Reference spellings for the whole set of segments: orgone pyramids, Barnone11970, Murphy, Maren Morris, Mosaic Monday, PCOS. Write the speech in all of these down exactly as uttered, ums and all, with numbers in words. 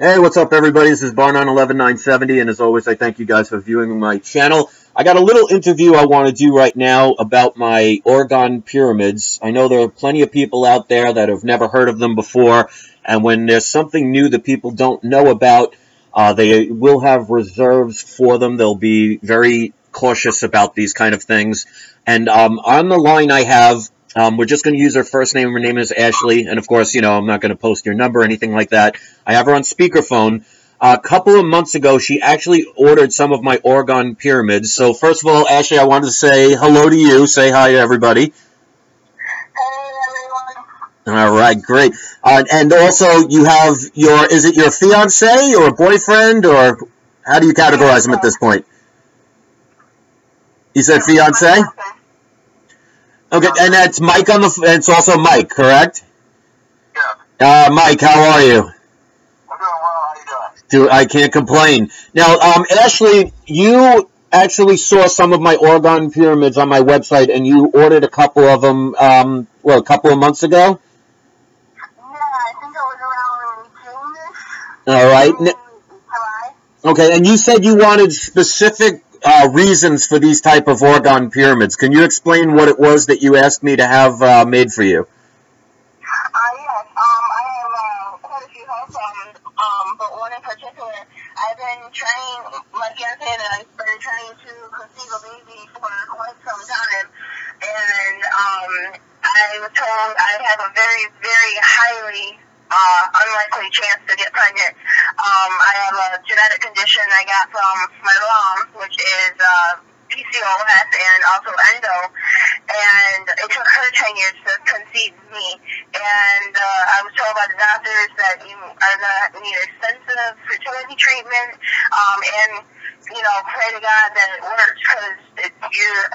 Hey, what's up, everybody? This is Barnone one one nine seven zero, and as always, I thank you guys for viewing my channel. I got a little interview I want to do right now about my orgone pyramids. I know there are plenty of people out there that have never heard of them before, and when there's something new that people don't know about, uh, they will have reserves for them. They'll be very cautious about these kind of things. And um, on the line I have, Um, we're just going to use her first name. Her name is Ashley. And, of course, you know, I'm not going to post your number or anything like that. I have her on speakerphone. Uh, a couple of months ago, she actually ordered some of my orgone pyramids. So, first of all, Ashley, I wanted to say hello to you. Say hi to everybody. Hey, everyone. All right, great. Uh, and also, you have your, is it your fiancé or boyfriend? Or how do you categorize him at this point? You said fiancé? Okay, and that's Mike on the, it's also Mike, correct? Yeah. Uh, Mike, how are you? I'm doing well, how are you doing? Dude, I can't complain. Now, um, Ashley, you actually saw some of my orgone pyramids on my website, and you ordered a couple of them, um, well, a couple of months ago? Yeah, I think it was around June. All right. In July. Okay, and you said you wanted specific Uh, reasons for these type of orgone pyramids. Can you explain what it was that you asked me to have uh, made for you? Uh, yes, um, I have uh, quite a few health problems, um, but one in particular. I've been trying, like I said, I've been trying to conceive a baby for quite some time, and um, I was told I have a very, very highly Uh, unlikely chance to get pregnant. Um, I have a genetic condition I got from my mom, which is uh, P C O S and also endo, and it took her ten years to conceive me, and uh, I was told by the doctors that you are gonna need expensive fertility treatment, um, and, you know, pray to God that it works, because you're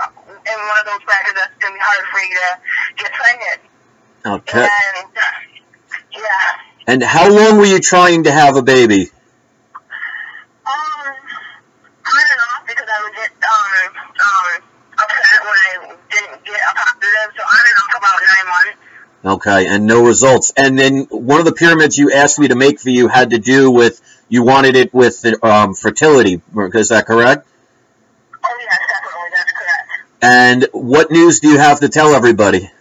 in one of those factors that's going to be hard for you to get pregnant. Okay. And, yeah. And how long were you trying to have a baby? Um, I don't know, because I was just, um, um, upset when I didn't get a positive, so I don't know, for about nine months. Okay, and no results. And then one of the pyramids you asked me to make for you had to do with, you wanted it with the, um, fertility, is that correct? Oh, yes, definitely, that's correct. And what news do you have to tell everybody?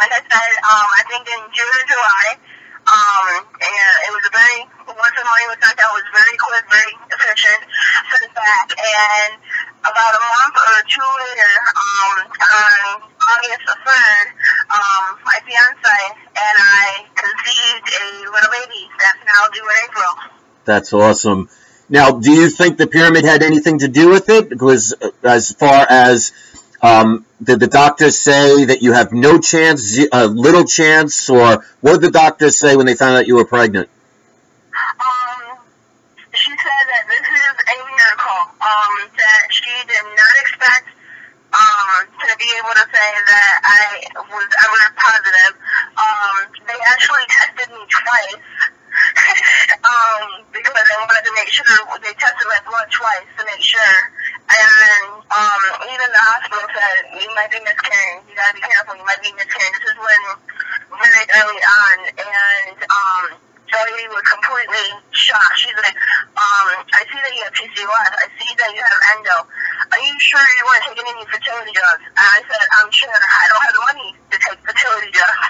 Like I said, um, I think in June or July, um, and it was a very, once the money was sent out, it was very quick, very efficient, sent back, and about a month or two later, um, on August the third, um, my fiancé and I conceived a little baby that's now due in April. That's awesome. Now, do you think the pyramid had anything to do with it? Because as far as... Um, did the doctors say that you have no chance, uh, little chance, or what did the doctors say when they found out you were pregnant? Um, she said that this is a miracle, um, that she did not expect, um, to be able to say that I was ever positive. Um, they actually tested me twice, um, because they wanted to make sure, they tested my blood twice to make sure. And um, even the hospital said, you might be miscarrying. You got to be careful. You might be miscarrying. This is when, very early on. And um, the lady was completely shocked. She's like, um, I see that you have P C O S. I see that you have endo. Are you sure you weren't taking any fertility drugs? And I said, I'm sure. I don't have the money to take fertility drugs.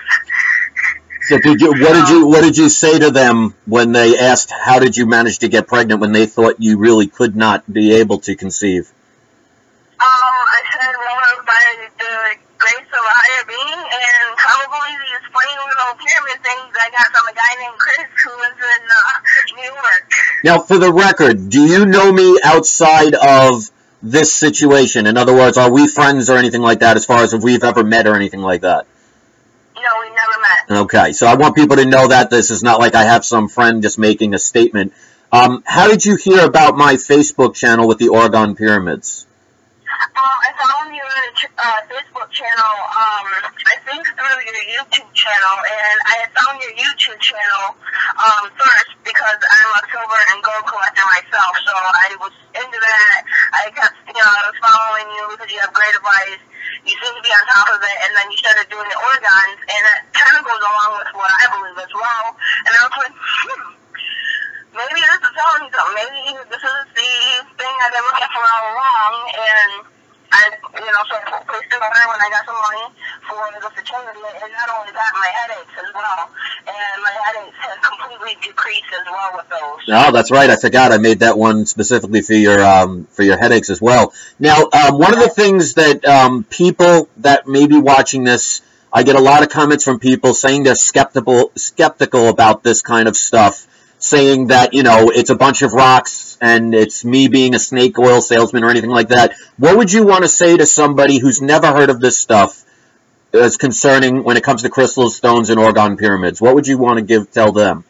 So did you, what, did you, what did you say to them when they asked, how did you manage to get pregnant when they thought you really could not be able to conceive? Um, I said, well, by the grace of a higher being, and probably these funny little pyramid things I got from a guy named Chris who was in uh, New York. Now, for the record, do you know me outside of this situation? In other words, are we friends or anything like that, as far as if we've ever met or anything like that? No, we never met. Okay, so I want people to know that this is not like I have some friend just making a statement. Um, how did you hear about my Facebook channel with the orgone pyramids? Um, I found your uh, Facebook channel, um, I think through your YouTube channel, and I found your YouTube channel um, first because I'm a silver and gold collector myself, so I was into that. I kept, you know, I was following you because you have great advice. You seem to be on top of it, and then you started doing the orgons, and it as well. And I was like, hmm, maybe this is telling me something. Maybe this is the thing I've been looking for all along. And I, you know, so I placed an order when I got some money for the fraternity. And not only that, my headaches as well. And my headaches have completely decreased as well with those. Oh, that's right. I forgot. I made that one specifically for your um, for your headaches as well. Now, um, one of the things that um, people that may be watching this, I get a lot of comments from people saying they're skeptical skeptical about this kind of stuff, saying that, you know, it's a bunch of rocks and it's me being a snake oil salesman or anything like that. What would you want to say to somebody who's never heard of this stuff as concerning when it comes to crystals, stones, and orgone pyramids? What would you want to give tell them?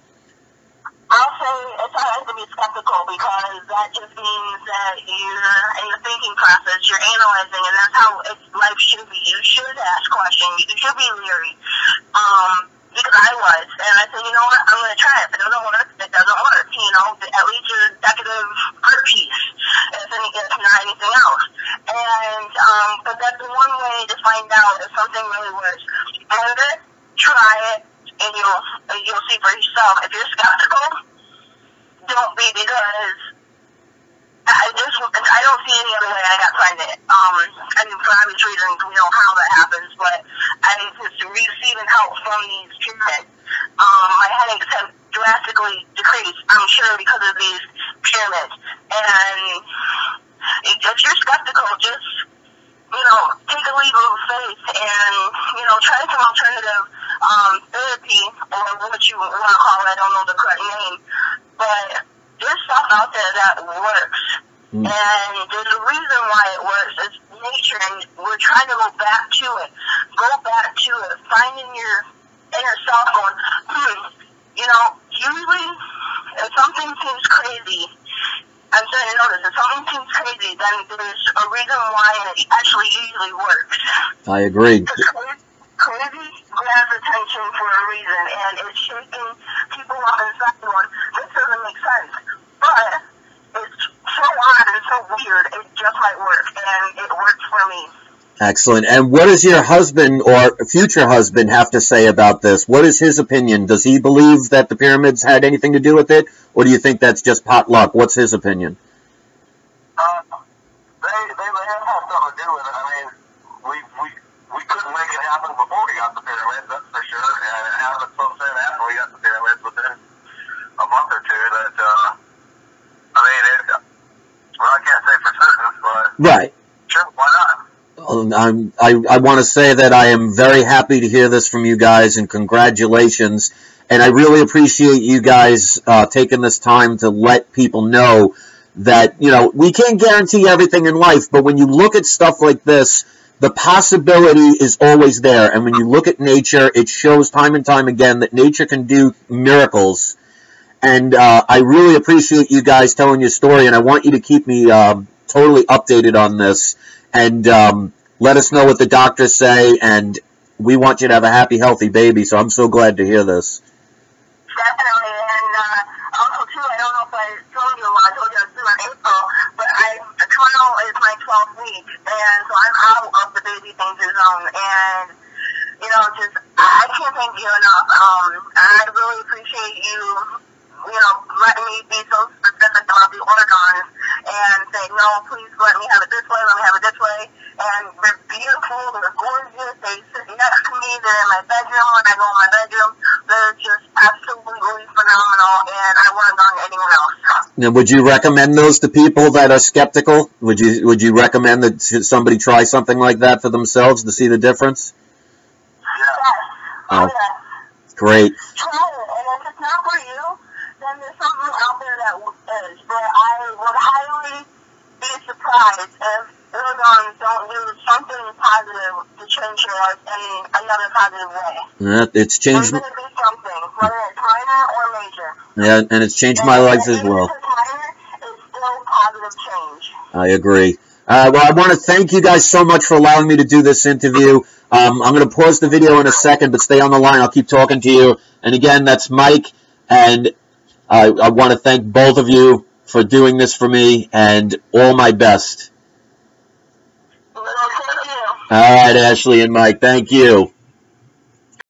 I'll say it's hard to be skeptical because that just means that you're in the thinking process, you're analyzing, and that's how it's, life should be. You should ask questions. You should be leery. Um... Because I was, and I said, you know what, I'm going to try it. If it doesn't work, it doesn't work. You know, at least your decorative art piece, if, any, if not anything else. And, um, but that's one way to find out if something really works. And then try it, and you'll, you'll see for yourself. If you're skeptical, don't be, because I just, I don't see any other way I got pregnant. Um, I mean, for obvious reasons, we know how that happens, but I just receiving help from these pyramids. Um, my headaches have drastically decreased, I'm sure, because of these pyramids. And if you're skeptical, just, you know, take a leap of faith and, you know, try some alternative um, therapy, or what you want to call it, I don't know the correct name, but there's stuff out there that works, mm. and there's a reason why it works. It's nature, and we're trying to go back to it. Go back to it. Finding your inner self going, hmm, you know, usually if something seems crazy, I'm starting to notice, if something seems crazy, then there's a reason why it actually usually works. I agree. Crazy grabs attention for a reason, and it's shaking people up inside one. This doesn't make sense, but it's so odd and so weird, it just might work, and it worked for me. Excellent. And what does your husband or future husband have to say about this? What is his opinion? Does he believe that the pyramids had anything to do with it, or do you think that's just pot luck? What's his opinion? Uh, they, they have something to do with it. I mean, we, we, we couldn't make it happen before we got the pyramids, that's for sure, and it happened so soon after we got the pyramids within a month or two that, uh, I mean, it, well, I can't say for certain, but right. Sure, why not? Um, I'm, I, I want to say that I am very happy to hear this from you guys, and congratulations, and I really appreciate you guys uh, taking this time to let people know that, you know, we can't guarantee everything in life, but when you look at stuff like this, the possibility is always there, and when you look at nature, it shows time and time again that nature can do miracles, and uh, I really appreciate you guys telling your story, and I want you to keep me um, totally updated on this, and um, let us know what the doctors say, and we want you to have a happy, healthy baby, so I'm so glad to hear this. Definitely, and uh, also, too, I don't know if I told you, I told you I was due in April, but I, tomorrow is my twelfth week, and so I'm out of the baby danger zone, and, you know, just, I can't thank you enough. Um, I really appreciate you, you know, letting me be so specific about the organs, and say, no, please let me have it this way, let me have it this way, and they're beautiful, they're gorgeous, they sit next to me, they're in my bedroom, when I go in my bedroom, they're just absolutely phenomenal, and I wouldn't have gone to anyone else. Now, would you recommend those to people that are skeptical? Would you would you recommend that somebody try something like that for themselves to see the difference? Yes. Oh, yes. Great. Try it, and if it's not for you, then there's something out there that is. But I would highly be surprised if organs don't do something positive to change your life in another positive way. Yeah, it's changed. There's going to be something, whether it's minor or major. Yeah, and it's changed my life as well. I agree. Uh, well, I want to thank you guys so much for allowing me to do this interview. Um, I'm going to pause the video in a second, but stay on the line. I'll keep talking to you. And again, that's Mike, and I, I want to thank both of you for doing this for me, and all my best. All right, Ashley and Mike, thank you.